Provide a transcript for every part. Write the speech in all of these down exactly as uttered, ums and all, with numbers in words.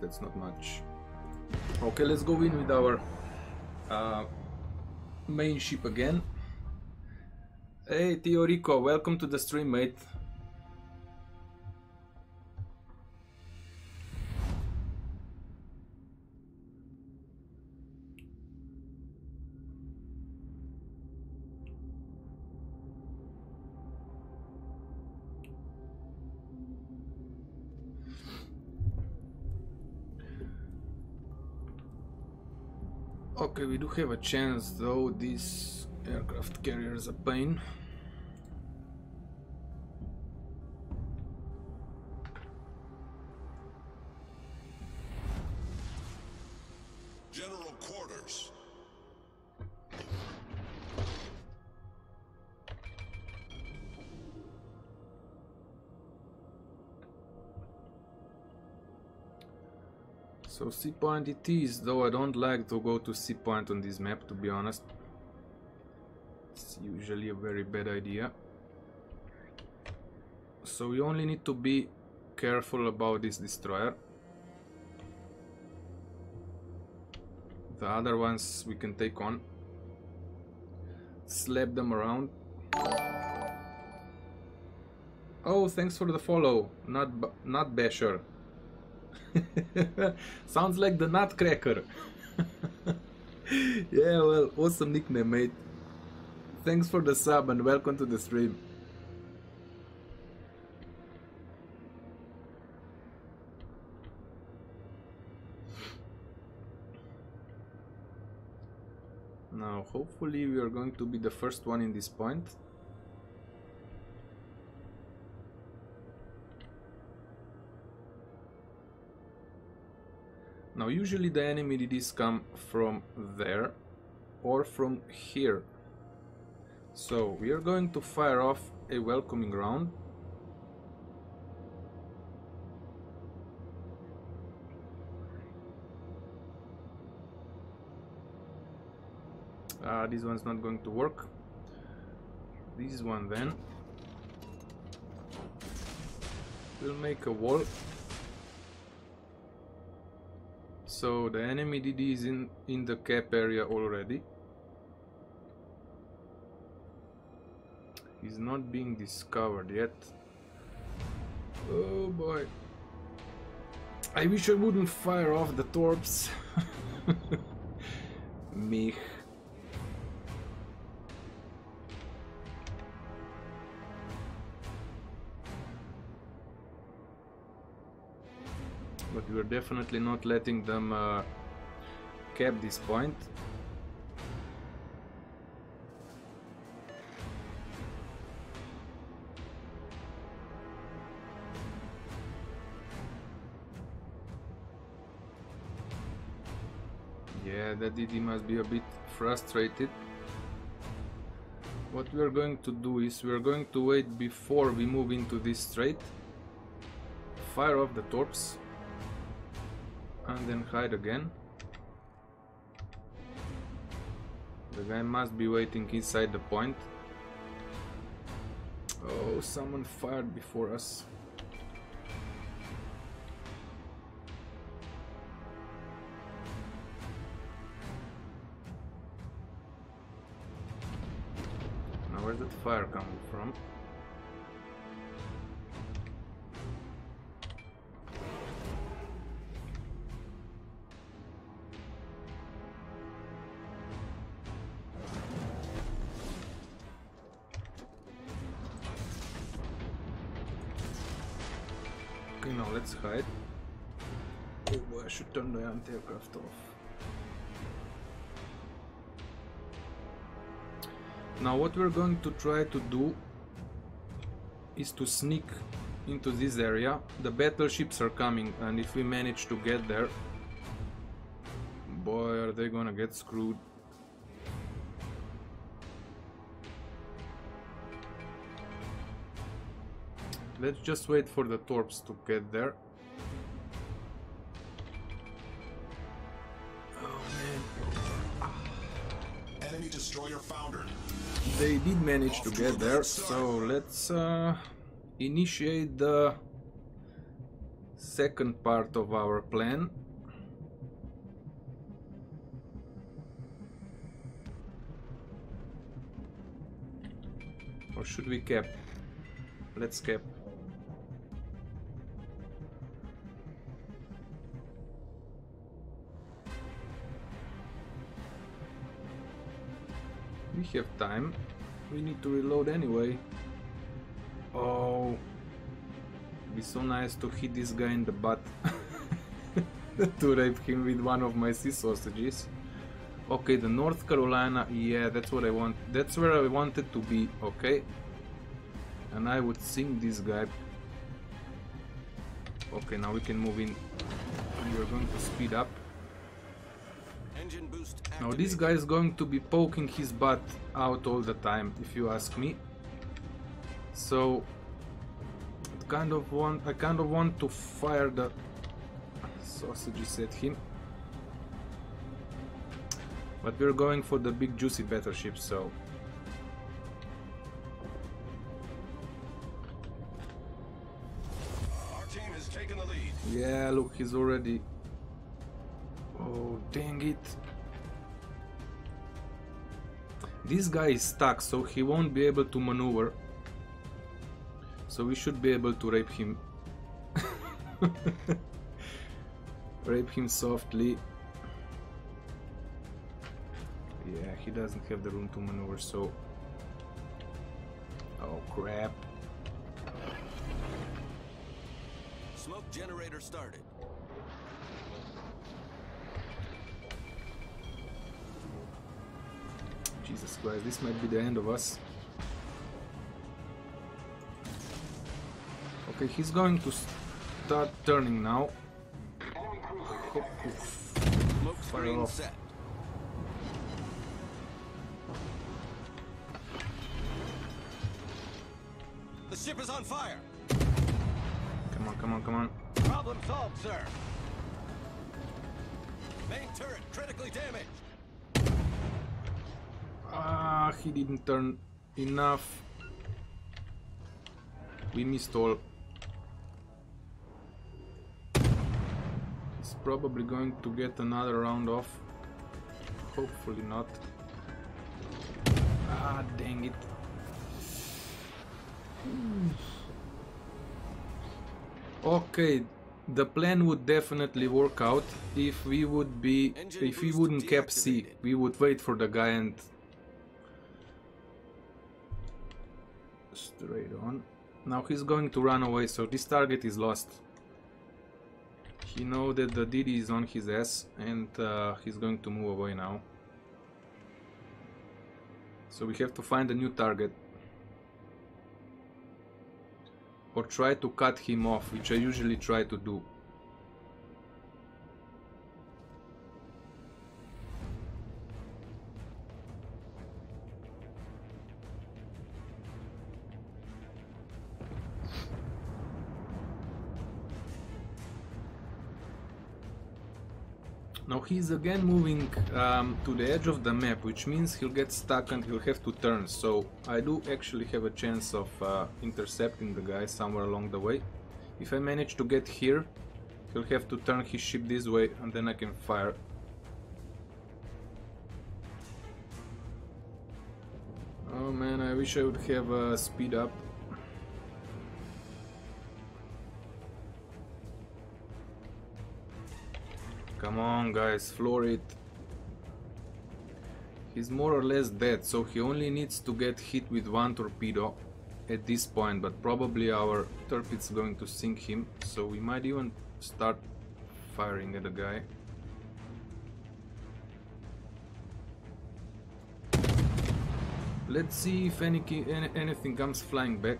That's not much. Okay, let's go in with our uh, main ship again. Hey, Teorico, welcome to the stream, mate. Okay, we do have a chance though, this aircraft carrier is a pain. General quarters. So sea point it is, though I don't like to go to sea point on this map, to be honest. It's usually a very bad idea. So we only need to be careful about this destroyer. The other ones we can take on. Slap them around. Oh, thanks for the follow, not not basher. Sounds like the nutcracker. Yeah, well, awesome nickname, mate. Thanks for the sub and welcome to the stream. Now hopefully we are going to be the first one in this point. Now usually the enemy D Ds come from there or from here. So we are going to fire off a welcoming round. Ah, this one's not going to work. This one then. We'll make a wall. So the enemy D D is in, in the cap area already. He's not being discovered yet. Oh boy. I wish I wouldn't fire off the torps. Mich. But we're definitely not letting them uh, cap this point. Yeah, that D D must be a bit frustrated. What we're going to do is we're going to wait before we move into this strait, fire off the torps, and then hide again. The guy must be waiting inside the point. Oh, someone fired before us. Now where's that fire coming from? Hide. Oh boy, I should turn the anti-aircraft off. Now what we're going to try to do is to sneak into this area. The battleships are coming, and if we manage to get there, boy, are they gonna get screwed. Let's just wait for the torps to get there. Oh man. Enemy destroyer foundered. They did manage to get there, so let's uh, initiate the second part of our plan. Or should we cap? Let's cap. We have time. We need to reload anyway. Oh, it'd be so nice to hit this guy in the butt. To rape him with one of my sea sausages. Okay, the North Carolina, yeah, that's what I want. That's where I wanted to be, okay? And I would sink this guy. Okay, now we can move in. We are going to speed up. Engine boost activated. Now this guy is going to be poking his butt out all the time, if you ask me. So I kind of want I kind of want to fire the sausages at him. But we're going for the big juicy battleship, so our team has taken the lead. Yeah, look, he's already. Oh, dang it. This guy is stuck, so he won't be able to maneuver. So we should be able to rape him. Rape him softly. Yeah, he doesn't have the room to maneuver, so... Oh, crap. Smoke generator started. Jesus Christ, this might be the end of us. Okay, he's going to start turning now. Smoke screen set. The ship is on fire. Come on, come on, come on. Problem solved, sir. Main turret critically damaged. Ah, he didn't turn enough. We missed all. He's probably going to get another round off. Hopefully not. Ah, dang it. Okay, the plan would definitely work out if we would be if we wouldn't cap C. We would wait for the guy and straight on. Now he's going to run away, so this target is lost. He knows that the Didi is on his ass, and uh, he's going to move away now. So we have to find a new target. Or try to cut him off, which I usually try to do. Now he's again moving um, to the edge of the map, which means he'll get stuck and he'll have to turn, so I do actually have a chance of uh, intercepting the guy somewhere along the way. If I manage to get here, he'll have to turn his ship this way and then I can fire. Oh man, I wish I would have uh, speed up. Come on guys, floor it. He's more or less dead, so he only needs to get hit with one torpedo at this point, but probably our torpedo's going to sink him, so we might even start firing at the guy. Let's see if any, anything comes flying back.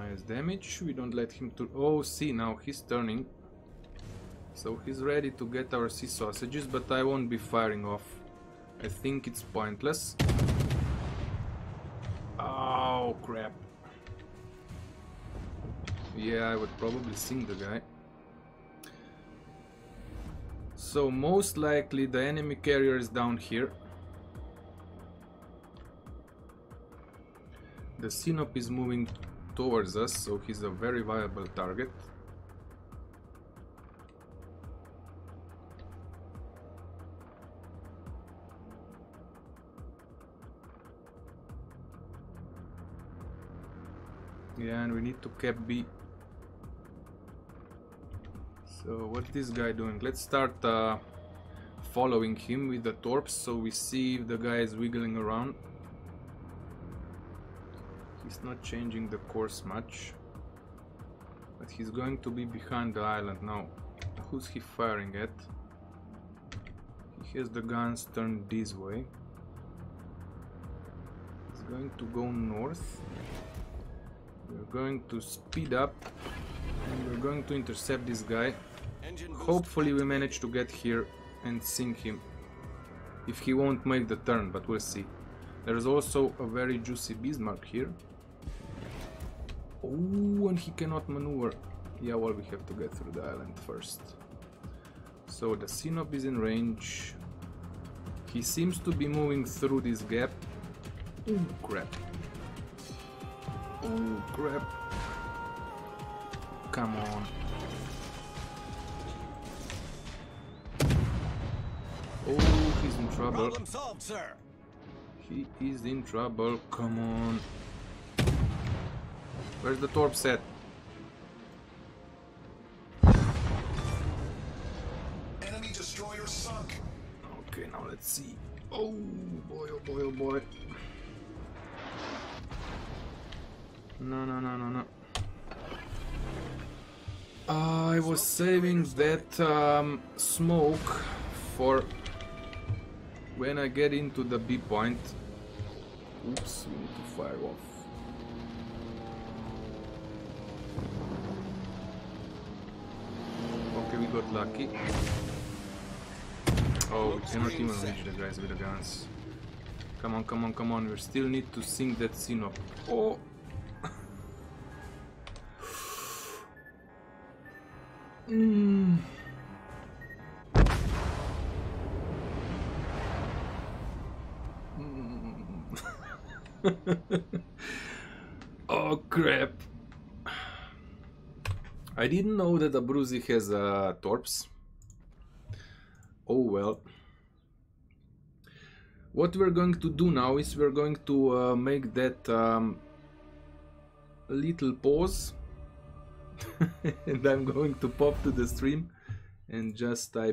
Nice damage. We don't let him to... Oh, see, now he's turning. So he's ready to get our sea sausages, but I won't be firing off. I think it's pointless. Oh, crap. Yeah, I would probably sink the guy. So most likely the enemy carrier is down here. The Sinop is moving towards us, so he's a very viable target. Yeah, and we need to cap B. So what is this guy doing? Let's start uh, following him with the torps, so we see if the guy is wiggling around. He's not changing the course much, but he's going to be behind the island now. Who's he firing at? He has the guns turned this way. He's going to go north. We're going to speed up and we're going to intercept this guy. Hopefully we manage to get here and sink him, if he won't make the turn, but we'll see. There's also a very juicy Bismarck here. Oh, and he cannot maneuver. Yeah, well, we have to get through the island first. So the Sinop is in range. He seems to be moving through this gap. Oh crap. Oh crap. Come on. Oh, he's in trouble. Problem solved, sir. He is in trouble. Come on. Where's the torp set? Enemy destroyer sunk. Okay, now let's see. Oh boy, oh boy, oh boy. No, no, no, no, no. I was saving that um, smoke for when I get into the B point. Oops, we need to fire off. Okay, we got lucky. Oh, we cannot even reach the guys with the guns. Come on, come on, come on. We still need to sink that Sinop. Oh! Mm. Mm. Oh crap! I didn't know that Abruzzi has uh, torps. Oh well. What we're going to do now is we're going to uh, make that um, little pause. And I'm going to pop to the stream and just type